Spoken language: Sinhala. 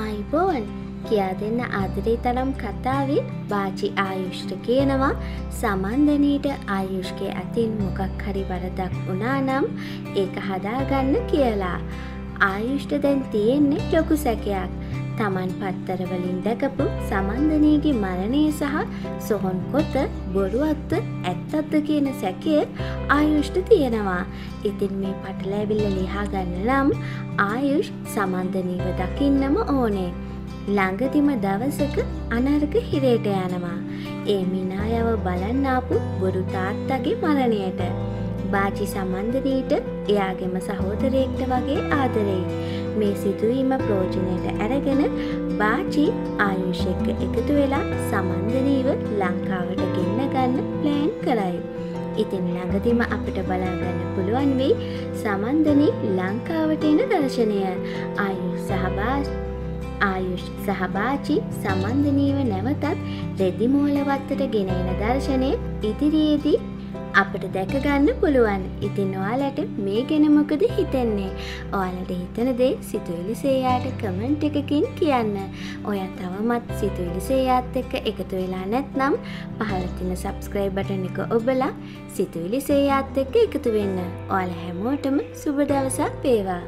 आयुबोवन किया देन आदरे तरम कथावे बाजी आयुष्ट केनवा සමන්දනීට आयुष्के अतिन මොකක් හරි වරදක් වුණා නම් ඒක හදාගන්න කියලා आयुष्ट දැන් තියෙන්නේ ලොකු සැකයක් තමන් පත්තර වලින් දැකපු සමන්දනීගේ මරණය සහ සොහොන් කොට බොරුවක්ද ඇත්තක්ද කියන සැකය ආයුෂ්ට තියෙනවා. ඉතින් මේ පටලැවිල්ල ලියා ගන්න නම් ආයුෂ් සමන්දනීව දකින්නම ඕනේ. ළඟදිම දවසක අනර්ග හිරේට යනවා. ඒ මිනායව බලන්න ආපු බොරු තාත්තගේ මරණයට බාචි සමන්දනීට එයාගේම සහෝදරයෙක්ට වගේ ආදරෙයි. මේ සිතුවීම ප්‍රයෝජනයට අරගෙන බාචි ආයුෂ් එක්ක එකතු වෙලා සමන්දනීව ලංකාවට ගෙන්න ගන්න ප්ලෑන් කරයි. ඉතින් ළඟදීම අපිට බලා ගන්න පුළුවන් වෙයි සමන්දනී ලංකාවට එන දර්ශනය. ආයුෂ් සහ බාචි සමන්දනීව නැවතත් රෙදිමෝල වත්තට ගෙන එන දර්ශනය ඉදිරියේදී අපිට දැක ගන්න පුළුවන්. ඉතින් ඔයාලට මේ ගැන මොකද හිතන්නේ? ඔයාලට හිතන දේ සිතුවිලි සේයාට කමෙන්ට් එකකින් කියන්න. ඔයා තවමත් සිතුවිලි සේයාත් එක්ක එකතු වෙලා නැත්නම් පහළ තියෙන subscribe button එක ඔබලා සිතුවිලි සේයාත් එක්ක එකතු වෙන්න. ඔයාලා හැමෝටම සුබ දවසක් වේවා.